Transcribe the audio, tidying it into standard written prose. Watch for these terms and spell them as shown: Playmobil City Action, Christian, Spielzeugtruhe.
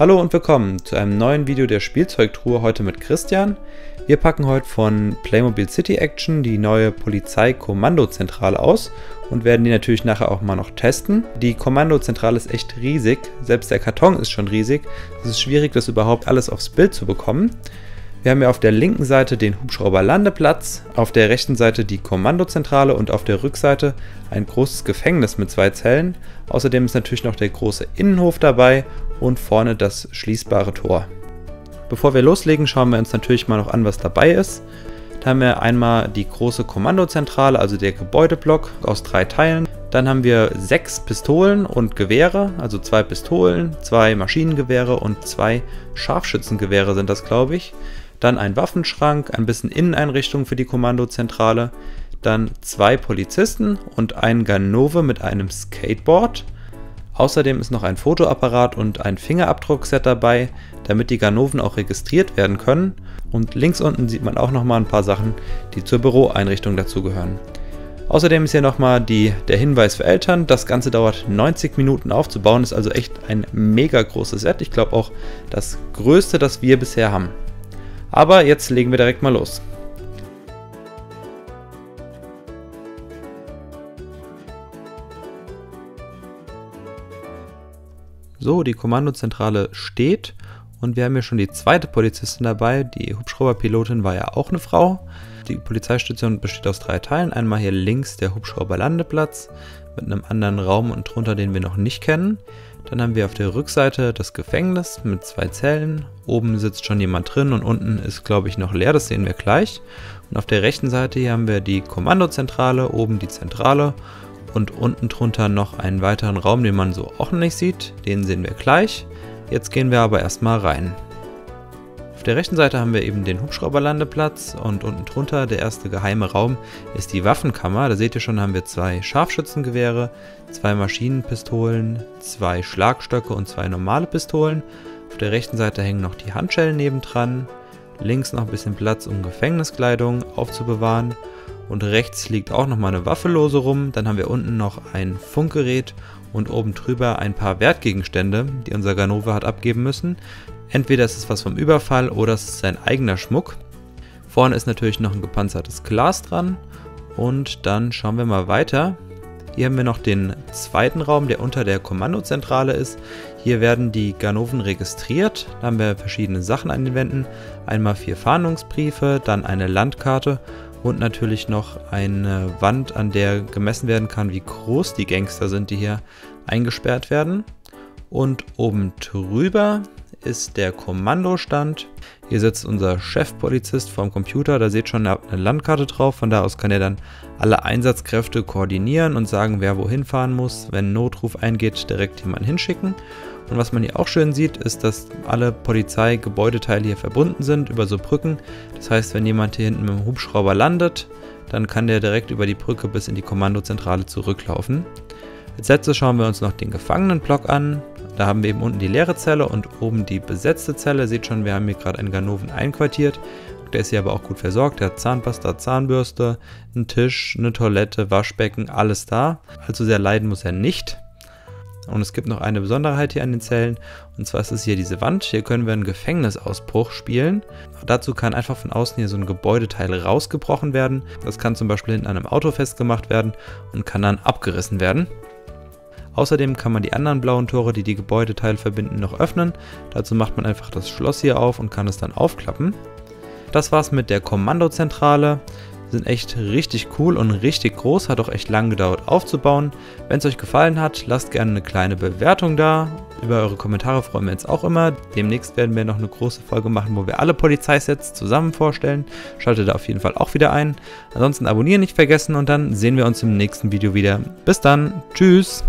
Hallo und willkommen zu einem neuen Video der Spielzeugtruhe, heute mit Christian. Wir packen heute von Playmobil City Action die neue Polizeikommandozentrale aus und werden die natürlich nachher auch mal noch testen. Die Kommandozentrale ist echt riesig, selbst der Karton ist schon riesig. Es ist schwierig, das überhaupt alles aufs Bild zu bekommen. Wir haben hier auf der linken Seite den Hubschrauberlandeplatz, auf der rechten Seite die Kommandozentrale und auf der Rückseite ein großes Gefängnis mit 2 Zellen. Außerdem ist natürlich noch der große Innenhof dabei und vorne das schließbare Tor. Bevor wir loslegen, schauen wir uns natürlich mal noch an, was dabei ist. Da haben wir einmal die große Kommandozentrale, also der Gebäudeblock aus 3 Teilen. Dann haben wir 6 Pistolen und Gewehre, also 2 Pistolen, 2 Maschinengewehre und 2 Scharfschützengewehre sind das, glaube ich. Dann ein Waffenschrank, ein bisschen Inneneinrichtung für die Kommandozentrale, dann 2 Polizisten und ein Ganove mit einem Skateboard. Außerdem ist noch ein Fotoapparat und ein Fingerabdruckset dabei, damit die Ganoven auch registriert werden können. Und links unten sieht man auch nochmal ein paar Sachen, die zur Büroeinrichtung dazugehören. Außerdem ist hier nochmal der Hinweis für Eltern. Das Ganze dauert 90 Minuten aufzubauen, ist also echt ein mega großes Set. Ich glaube auch das größte, das wir bisher haben. Aber jetzt legen wir direkt mal los. So, die Kommandozentrale steht und wir haben hier schon die 2. Polizistin dabei. Die Hubschrauberpilotin war ja auch eine Frau. Die Polizeistation besteht aus 3 Teilen. Einmal hier links der Hubschrauberlandeplatz mit einem anderen Raum und drunter, den wir noch nicht kennen. Dann haben wir auf der Rückseite das Gefängnis mit 2 Zellen. Oben sitzt schon jemand drin und unten ist, glaube ich, noch leer. Das sehen wir gleich. Und auf der rechten Seite hier haben wir die Kommandozentrale, oben die Zentrale und unten drunter noch einen weiteren Raum, den man so auch nicht sieht. Den sehen wir gleich. Jetzt gehen wir aber erstmal rein. Auf der rechten Seite haben wir eben den Hubschrauberlandeplatz und unten drunter der erste geheime Raum ist die Waffenkammer. Da seht ihr schon, haben wir 2 Scharfschützengewehre, 2 Maschinenpistolen, 2 Schlagstöcke und 2 normale Pistolen. Auf der rechten Seite hängen noch die Handschellen nebendran, links noch ein bisschen Platz, um Gefängniskleidung aufzubewahren und rechts liegt auch nochmal eine Waffe lose rum. Dann haben wir unten noch ein Funkgerät und oben drüber ein paar Wertgegenstände, die unser Ganove hat abgeben müssen. Entweder ist es was vom Überfall oder es ist sein eigener Schmuck. Vorne ist natürlich noch ein gepanzertes Glas dran. Und dann schauen wir mal weiter. Hier haben wir noch den 2. Raum, der unter der Kommandozentrale ist. Hier werden die Ganoven registriert. Da haben wir verschiedene Sachen an den Wänden. Einmal 4 Fahndungsbriefe, dann eine Landkarte und natürlich noch eine Wand, an der gemessen werden kann, wie groß die Gangster sind, die hier eingesperrt werden. Und oben drüber ist der Kommandostand. Hier sitzt unser Chefpolizist vorm Computer. Da seht schon, er hat eine Landkarte drauf. Von da aus kann er dann alle Einsatzkräfte koordinieren und sagen, wer wohin fahren muss. Wenn ein Notruf eingeht, direkt jemanden hinschicken. Und was man hier auch schön sieht, ist, dass alle Polizeigebäudeteile hier verbunden sind über so Brücken. Das heißt, wenn jemand hier hinten mit dem Hubschrauber landet, dann kann der direkt über die Brücke bis in die Kommandozentrale zurücklaufen. Als letztes schauen wir uns noch den Gefangenenblock an. Da haben wir eben unten die leere Zelle und oben die besetzte Zelle. Seht schon, wir haben hier gerade einen Ganoven einquartiert. Der ist hier aber auch gut versorgt. Der hat Zahnpasta, Zahnbürste, einen Tisch, eine Toilette, Waschbecken, alles da. Also sehr leiden muss er nicht. Und es gibt noch eine Besonderheit hier an den Zellen. Und zwar ist es hier diese Wand. Hier können wir einen Gefängnisausbruch spielen. Dazu kann einfach von außen hier so ein Gebäudeteil rausgebrochen werden. Das kann zum Beispiel hinten an einem Auto festgemacht werden und kann dann abgerissen werden. Außerdem kann man die anderen blauen Tore, die die Gebäudeteile verbinden, noch öffnen. Dazu macht man einfach das Schloss hier auf und kann es dann aufklappen. Das war's mit der Kommandozentrale. Sind echt richtig cool und richtig groß, hat auch echt lang gedauert aufzubauen. Wenn es euch gefallen hat, lasst gerne eine kleine Bewertung da. Über eure Kommentare freuen wir uns auch immer. Demnächst werden wir noch eine große Folge machen, wo wir alle Polizeisets zusammen vorstellen. Schaltet da auf jeden Fall auch wieder ein. Ansonsten abonnieren nicht vergessen und dann sehen wir uns im nächsten Video wieder. Bis dann, tschüss!